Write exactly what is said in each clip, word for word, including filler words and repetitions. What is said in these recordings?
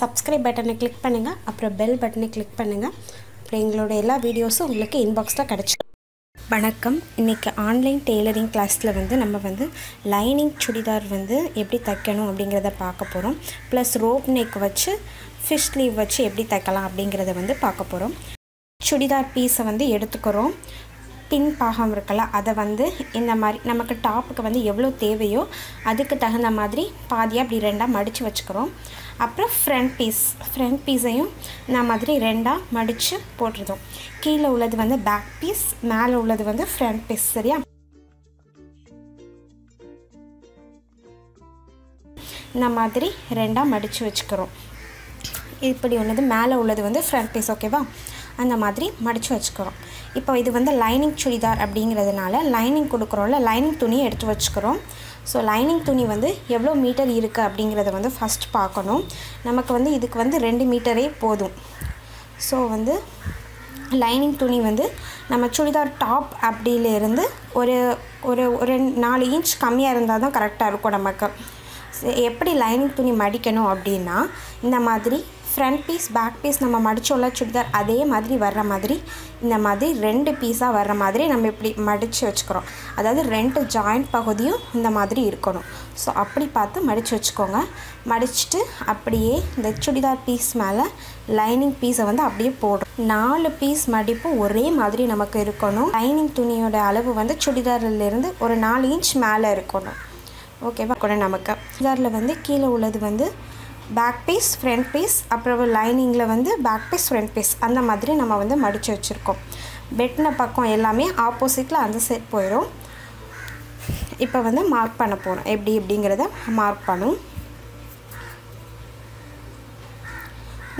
subscribe button click பண்ணுங்க அப்புறம் bell button click பண்ணுங்க அப்புறம் எங்களோட எல்லா வீடியோஸும் உங்களுக்கு இன்பாக்ஸ்ல கிடைக்கும் வணக்கம் இன்னைக்கு ஆன்லைன் டெய்லரிங் கிளாஸ்ல வந்து நம்ம வந்து லைனிங் சுடிதார் வந்து எப்படி தைக்கணும் அப்படிங்கறத பார்க்க போறோம் பிளஸ் ரோப் neck வச்சு fish sleeve வச்சு எப்படி தைக்கலாம் அப்படிங்கறத வந்து பார்க்க போறோம் சுடிதார் பீஸ் வந்து எடுத்துக்கறோம் பின் பாகம் இருக்கல அத வந்து இந்த மாதிரி நமக்கு டாப்புக்கு வந்து எவ்வளவு தேவையோ அதுக்கு தகுந்த மாதிரி பாதியா இப்படி ரெண்டா மடிச்சு வச்சுக்கறோம் அப்புறம் ஃப்ரண்ட் பீஸ் ஃப்ரண்ட் பீஸையும் நான் மாதிரி ரெண்டா மடிச்சு போட்டுறோம் கீழ உள்ளது வந்து பேக் பீஸ் மேல உள்ளது வந்து ஃப்ரண்ட் பீஸ் சரியா இந்த மாதிரி ரெண்டா மடிச்சு வச்சுக்கறோம் இப்படி ஒண்ணது மேல உள்ளது வந்து ஃப்ரண்ட் பீஸ் ஓகேவா அந்த மாதிரி மடிச்சு வச்சுக்கறோம் இப்போ இது வந்து லைனிங் சுடிதார் அப்படிங்கிறதுனால லைனிங் கொடுக்கறோம்ல லைனிங் துணி எடுத்து வச்சுக்கறோம் சோ லைனிங் துணி வந்து எவ்வளவு மீட்டர் இருக்கு அப்படிங்கறதை வந்து ஃபர்ஸ்ட் பார்க்கணும் நமக்கு வந்து இதுக்கு வந்து two மீட்டரே போதும் சோ வந்து லைனிங் துணி வந்து நம்ம சுடிதார் டாப் அப்படியில இருந்து ஒரு ஒரு four இன்ச் கம்மியா இருந்தா தான் கரெக்ட்டா இருக்கும் நமக்கு எப்படி லைனிங் துணி மடிக்கணும் அப்படினா இந்த மாதிரி Front piece, back piece, நம்ம மடிச்சோல சுடிதார் அதே மாதிரி வர்ற மாதிரி இந்த மாதிரி ரெண்டு பீஸா வர்ற மாதிரி நம்ம இப்படி மடிச்சு வச்சுக்கறோம். அதாவது ரெண்டு ஜாயின்ட் பகுதியும் இந்த மாதிரி இருக்கணும். சோ அப்படி பார்த்து மடிச்சு வச்சுக்கோங்க. மடிச்சிட்டு அப்படியே இந்த சுடிதார் பீஸ் மேல லைனிங் பீஸை வந்து அப்படியே போடுறோம். four பீஸ் மடிப்பு ஒரே மாதிரி நமக்கு இருக்கணும். லைனிங் துணியோட அளவு வந்து சுடிதாரில இருந்து ஒரு four இன்ச் மேல இருக்கணும். ஓகேவா? கொண்டே நமக்கு சுடிதார்ல வந்து கீழ உள்ளது வந்து Back piece, front piece, அப்புறம் லைனிங்ல வந்து back piece, front piece அந்த மாதிரி நம்ம வந்து மடிச்சு வச்சிருக்கோம். பெட்ன பக்கம் எல்லாமே ஆப்போசிட்ல அந்த சைடு போயிடும். இப்போ வந்து மார்க் பண்ண போறோம். எப்படி அப்படிங்கறத மார்க் பண்ணோம்.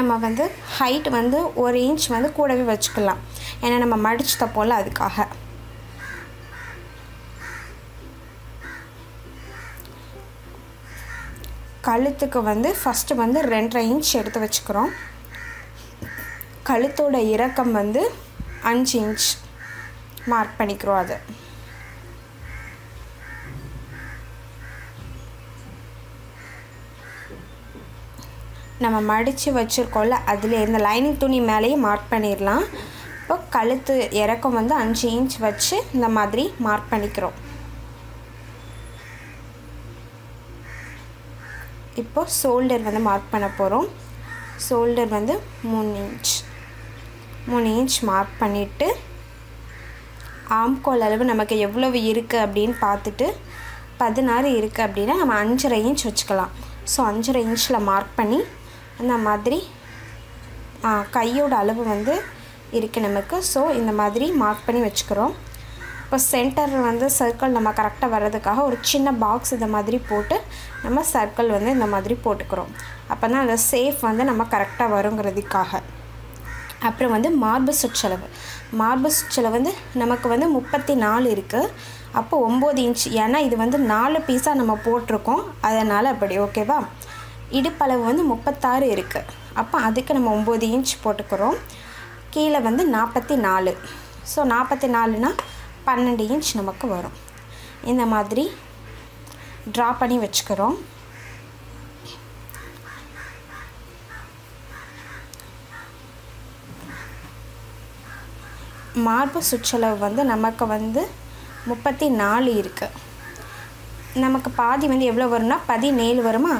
நம்ம வந்து ஹைட் வந்து one இன்ச் வந்து கூடவே வச்சுக்கலாம். ஏன்னா நம்ம மடிச்சு தப்போல அதுக்காக. கழுத்துக்கு வந்து first வந்து two point five இன்ச் எடுத்து வச்சுக்கறோம் கழுத்தோட இறக்கம் வந்து five இன்ச் மார்க் பண்ணிக்கிறோம் அது நம்ம மடிச்சு வச்சிருக்கோம்ல அதுல இந்த லைனிங் துணி மேலயே மார்க் பண்ணிரலாம் இப்போ கழுத்து இறக்கம் வந்து five இன்ச் வச்சு இந்த மாதிரி மார்க் பண்ணிக்கிறோம் இப்போ ஷோல்டர் வந்து மார்க் பண்ண போறோம் ஷோல்டர் வந்து three inch three inch mark பண்ணிட்டு ஆர்ம் கோல் அளவு நமக்கு எவ்வளவு இருக்கு அப்படிን பார்த்துட்டு sixteen இருக்கு அப்படினா நம்ம five point five இன்ச் வெச்சுக்கலாம் சோ five point five இன்ச்ல மார்க் பண்ணி அந்த மாதிரி கையோட அளவு வந்து இருக்கு நமக்கு சோ இந்த மாதிரி மார்க் பண்ணி வெச்சுக்கறோம் இப்போ சென்டர் வந்து சர்க்கிள் நம்ம கரெக்ட்டா வரதுக்காக ஒரு சின்ன பாக்ஸ் இந்த மாதிரி போட்டு நம்ம சர்க்கிள் வந்து இந்த மாதிரி போட்டுக்கறோம் அப்பதான் அந்த ஷேப் வந்து நம்ம கரெக்ட்டா வரும்ங்கிறதுக்காக அப்புறம் வந்து மார்பிள் சுற்றளவு மார்பிள் சுற்றளவு வந்து நமக்கு வந்து thirty-four இருக்கு அப்ப nine இன்ச் ஏனா இது வந்து four பீஸா நம்ம போட்டுறோம் அதனால அப்படி ஓகேவா இடுப்பளவு வந்து thirty-six இருக்கு அப்ப அதுக்கு நம்ம nine இன்ச் போட்டுக்கறோம் கீழ வந்து forty-four சோ forty-four னா twelve இன்ச் நமக்கு வரும் இந்த மாதிரி டிரா பண்ணி வெச்சுக்கறோம் மார்பிள் சுற்றளவு வந்து நமக்கு வந்து thirty-four இருக்கு நமக்கு பாதி வந்து எவ்வளவு வரும்னா seventeen வருமா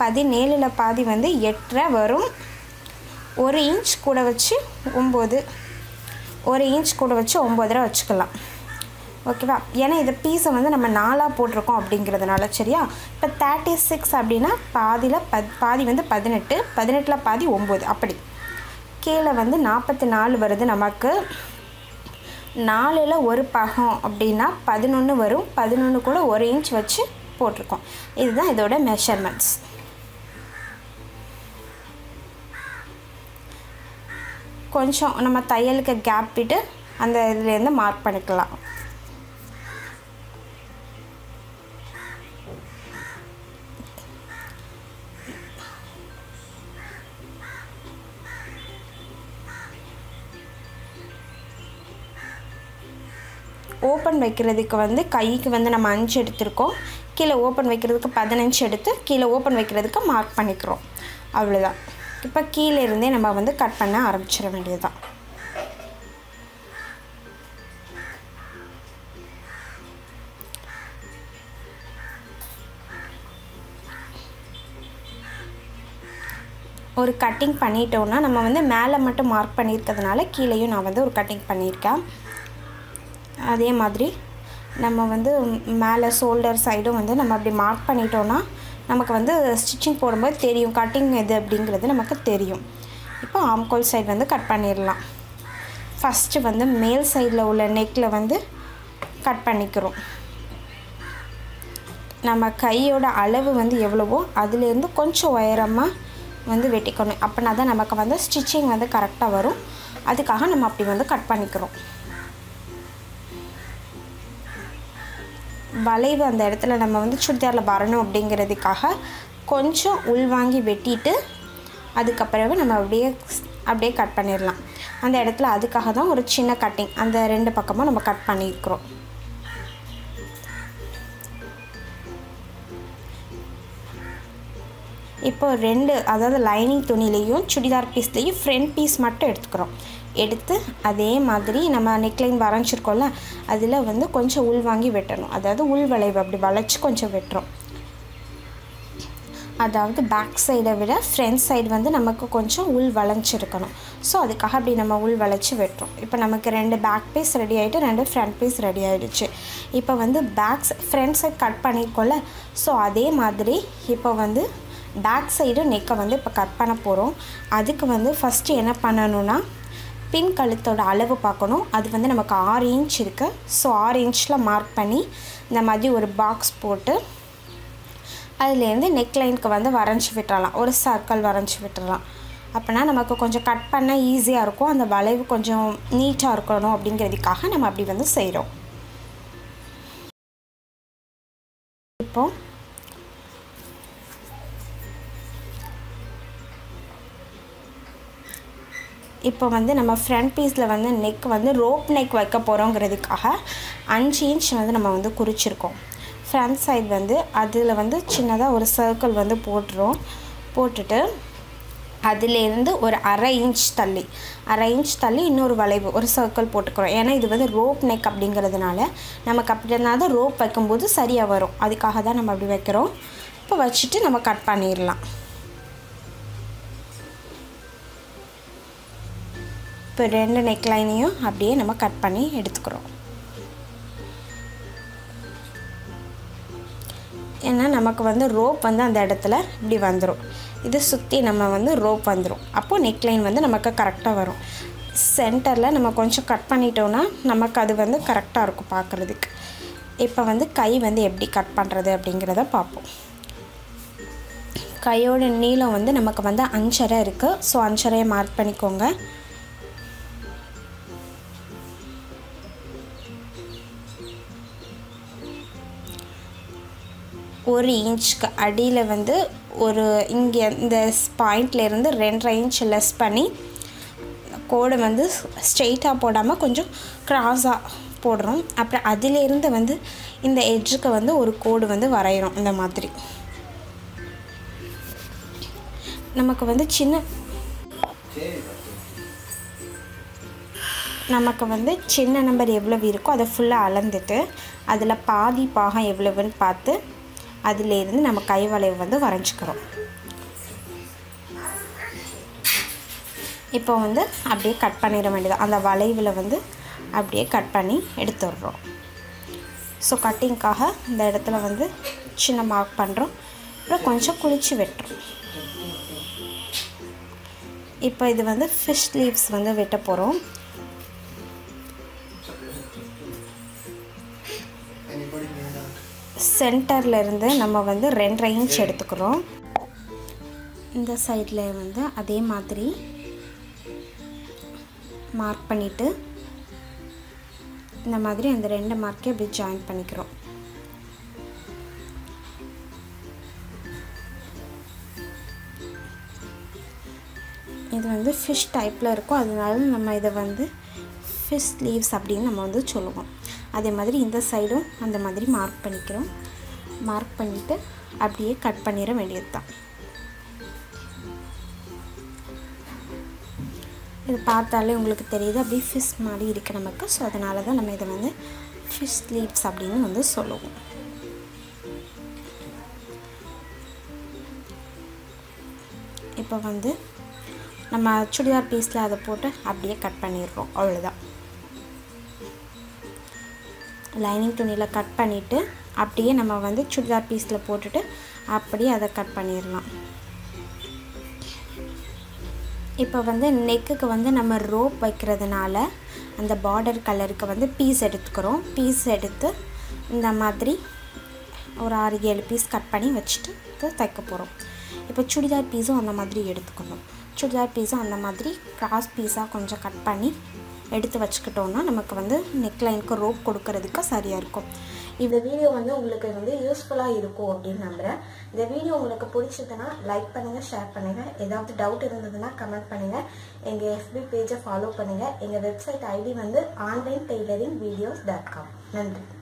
seventeen ல பாதி வந்து eight point five வரும் one இன்ச் கூட வச்சு nine one இன்ச் கூட வச்சு nine point five வச்சுக்கலாம் ஓகேவா ஏனா இந்த பீஸ் வந்து நம்ம நாலா போட்டுறோம் அப்படிங்கிறதுனால சரியா இப்ப thirty-six அப்படினா பாதில பாதி வந்து eighteen eighteenல பாதி nine அப்படி கீழ வந்து forty-four வருது நமக்கு fourல ஒரு பாகம் அப்படினா eleven வரும் eleven கூட one இன்ச் வச்சு போட்டுறோம் இதுதான் இதோட மெஷர்மென்ட்ஸ் கொஞ்சம் நம்ம தையலுக்கு கேப் விட்டு அந்த இதுல இருந்து மார்க் பண்ணிக்கலாம் open வைக்கிறதுக்கு வந்து கைக்கு வந்து நம்ம five எடுத்துறோம் கீழே ஓபன் வைக்கிறதுக்கு பதினைந்து எடுத்து கீழே ஓபன் வைக்கிறதுக்கு மார்க் பண்ணிக்கிறோம் அவ்வளவுதான் இப்போ கீழ இருந்தே நம்ம வந்து கட் பண்ண ஆரம்பிச்சிர வேண்டியதுதான் ஒரு கட்டிங் பண்ணிட்டோம்னா நம்ம வந்து மேலே மட்டும் மார்க் பண்ணிருக்கிறதுனால கீழேயும் நான் வந்து ஒரு கட்டிங் பண்ணிருக்கேன் அதே மாதிரி நம்ம வந்து மேலே ஷோல்டர் சைடும் வந்து நம்ம அப்படி மார்க் பண்ணிட்டோம்னா நமக்கு வந்து ஸ்டிச்சிங் போடும்போது தெரியும் கட்டிங் எது அப்படிங்கிறது நமக்கு தெரியும் இப்போ ஆர்ம் கோல் சைடு வந்து கட் பண்ணிரலாம் ஃபர்ஸ்ட் வந்து மேல் சைடுல உள்ள நெக்ல வந்து கட் பண்ணிக்கிறோம் நம்ம கையோட அளவு வந்து எவ்வளவோ அதிலே இருந்து கொஞ்சம் உயரமா வந்து வெட்டிக்கணும் அப்பனாதான் நமக்கு வந்து ஸ்டிச்சிங் வந்து கரெக்ட்டா வரும் அதுக்காக நம்ம அப்படி வந்து கட் பண்ணிக்கிறோம் வளைவு அந்த இடத்துல நம்ம வந்து சுடிதார்ல வரணும் அப்படிங்கிறதுக்காக கொஞ்சம் உள் வாங்கி வெட்டிட்டு அதுக்கு அப்புறவே நம்ம அப்படியே அப்படியே கட் பண்ணிரலாம் அந்த இடத்துல அதுக்காக தான் ஒரு சின்ன கட்டிங் அந்த ரெண்டு பக்கமும் நம்ம கட் பண்ணிக்கிறோம் இப்போ ரெண்டு அதாவது லைனிங் துணியிலயும் சுடிதார் பீஸ்லயும் ஃப்ரண்ட் பீஸ் மட்டும் எடுத்துக்கறோம் எடுத்து அதே மாதிரி நம்ம நெக் லைன் வரைஞ்சிருக்கோம்ல அதுல வந்து கொஞ்சம் உள் வாங்கி வெட்டணும் அதாவது உள் வளைவு அப்படி வளைச்சு கொஞ்சம் வெட்டறோம் அதாவது பேக் சைடை விட ஃப்ரண்ட் சைடு வந்து நமக்கு கொஞ்சம் உள் வளைஞ்சிருக்கணும் சோ அதுக்காக அப்படி நம்ம உள் வளைச்சு வெட்டறோம் இப்போ நமக்கு ரெண்டு பேக் பீஸ் ரெடி ஆயிட்டு ரெண்டு ஃப்ரண்ட் பீஸ் ரெடி ஆயிடுச்சு இப்போ வந்து பேக் ஃப்ரண்ட் சைடு கட் பண்ணிக்கோல சோ அதே மாதிரி இப்போ வந்து Back side neck வந்து இப்ப கட் பண்ண போறோம் அதுக்கு வந்து first என்ன பண்ணனும்னா பின் கழுத்தோட அளவு பார்க்கணும் அது வந்து நமக்கு ஆறு இன்ச் இருக்கு சோ ஆறு இன்ச்ல மார்க் பண்ணி இந்த மாதிரி ஒரு பாக்ஸ் போட்டு அதிலே இருந்து neck lineக்கு வந்து வரைஞ்சு விட்டறலாம் ஒரு சர்க்கிள் வரைஞ்சு விட்டறலாம் அப்பனா நமக்கு கொஞ்சம் கட் பண்ண ஈஸியா இருக்கும் அந்த வளைவு கொஞ்சம் நீட்டா இருக்கணும் அப்படிங்கிறதுக்காக நம்ம அப்படி வந்து செய்றோம் இப்போ இப்போ வந்து நம்ம ஃப்ரண்ட் பீஸ்ல வந்து neck வந்து rope neck வைக்க போறோம்ங்கிறதுக்காக அஞ்சு இன்ச் வந்து நம்ம வந்து குறிச்சிருக்கோம் ஃப்ரண்ட் சைடு வந்து அதுல வந்து சின்னதா ஒரு சர்க்கிள் வந்து போட்றோம் போட்டுட்டு அதிலே இருந்து ஒரு அரை இன்ச் தள்ளி அரை இன்ச் தள்ளி இன்னொரு வளைவு ஒரு சர்க்கிள் போட்டுக்கறோம் ஏனா இது வந்து rope neck அப்படிங்கிறதுனால நமக்கு அப்படினாத rope வைக்கும்போது சரியா வரும் அதுக்காக தான் நம்ம அப்படி வைக்கிறோம் இப்போ வச்சிட்டு நம்ம கட் பண்ணிரலாம் இப்போ ரெண்டு neck line-ஐயும் அப்படியே நம்ம கட் பண்ணி எடுத்துக்கறோம். ஏன்னா நமக்கு வந்து rope வந்து அந்த இடத்துல இப்படி வந்துரும். இது சுத்தி நம்ம வந்து rope வந்துரும். அப்போ neck line வந்து நமக்கு கரெக்ட்டா வரும். சென்டர்ல நம்ம கொஞ்சம் கட் பண்ணிட்டோம்னா நமக்கு அது வந்து கரெக்ட்டா இருக்கும் பார்க்கிறதுக்கு. இப்போ வந்து கை வந்து எப்படி கட் பண்றது அப்படிங்கறத பாப்போம். கையோட நீளம் வந்து நமக்கு வந்து அஞ்சரை இருக்கு. சோ அஞ்சரை மார்க் பண்ணிக்கோங்க. ஒரு இன்ச்க்கு அடியில வந்து ஒரு இங்க இந்த பாயிண்ட்ல இருந்து ரெண்டு இன்ச் லெஸ் பண்ணி கோடு வந்து ஸ்ட்ரைட்டா போடாம கொஞ்சம் கிராஸா போடுறோம் அப்புறம் அதிலே இருந்து வந்து இந்த எட்ஜ்க்கு வந்து ஒரு கோடு வந்து வரையறோம் இந்த மாதிரி நமக்கு வந்து சின்ன நமக்கு வந்து சின்ன நம்பர் எவ்வளவு இருக்கோ அத ஃபுல்லா அளந்துட்டு அதுல பாதி பாகம் எவ்வளவுன்னு பார்த்து அதிலே இருந்து நம்ம கை வளைவு வந்து வரைஞ்சிக்கிறோம் இப்போ வந்து அப்படியே கட் பண்ணிர வேண்டியது அந்த வளைவுல வந்து அப்படியே கட் பண்ணி எடுத்துறோம் சோ கட்டிங்காக இந்த இடத்துல வந்து சின்ன மார்க் பண்றோம் அப்புறம் கொஞ்சம் குளிச்சு வெட்றோம் இப்போ இது வந்து fish leaves வந்து வெட்ட போறோம் சென்டர்ல இருந்து நம்ம வந்து ரெண்டு இன்ச் எடுத்துக்கறோம் இந்த சைடுல வந்து அதே மாதிரி மார்க் பண்ணிட்டு இந்த மாதிரி அந்த ரெண்டு மார்க்கை அப்படியே ஜாயின் பண்ணிக்கிறோம் இது வந்து fish டைப்ல இருக்கும் அதனால நம்ம இத வந்து fish leaves அப்படினு நம்ம வந்து சொல்லுவோம் அதே மாதிரி இந்த சைடும் அந்த மாதிரி மார்க் பண்ணிக்கிறோம் மார்க் பண்ணிட்டு அப்படியே கட் பண்ணிர வேண்டியதுதான். இது பார்த்தாலே உங்களுக்கு தெரியுது அப்படியே fish மாதிரி இருக்கு நமக்கு. சோ அதனால தான் நம்ம இத வந்து fish leaves அப்படினு வந்து சொல்லுவோம். இப்போ வந்து நம்ம சுடிதார் பீஸ்ல அத போட்டு அப்படியே கட் பண்ணிரோம். அவ்வளவுதான். லைனிங் துணியில கட் பண்ணிட்டு அப்படியே நம்ம வந்து சுடிதார் பீஸ்ல போட்டுட்டு அப்படியே அத கட் பண்ணிரலாம். இப்போ வந்து நெக்குக்கு வந்து நம்ம ரோப் வைக்கிறதுனால அந்த border கலருக்கு வந்து பீஸ் எடுத்துக்கறோம். பீஸ் எடுத்து இந்த மாதிரி ஒரு six seven பீஸ் கட் பண்ணி வச்சிட்டு தைக்க போறோம். இப்போ சுடிதார் பீஸும் அந்த மாதிரி எடுத்துக்கணும். சுடிதார் பீஸும் அந்த மாதிரி cross பீஸா கொஞ்சம் கட் பண்ணி எடுத்து வச்சிட்டோம்னா நமக்கு வந்து neck line-க்கு ரோப் கொடுக்கிறதுக்கு சரியா இருக்கும். இந்த வீடியோ வந்து உங்களுக்கு வந்து யூஸ்புல்லா இருக்கும் அப்படி நம்பறேன். இந்த வீடியோ உங்களுக்கு பிடிச்சிருந்தா லைக் பண்ணுங்க, ஷேர் பண்ணுங்க. ஏதாவது டவுட் இருந்ததுன்னா கமெண்ட் பண்ணுங்க. எங்க F B பேஜை ஃபாலோ பண்ணுங்க. எங்க வெப்சைட் ஐடி வந்து online tailoring videos dot com. நன்றி.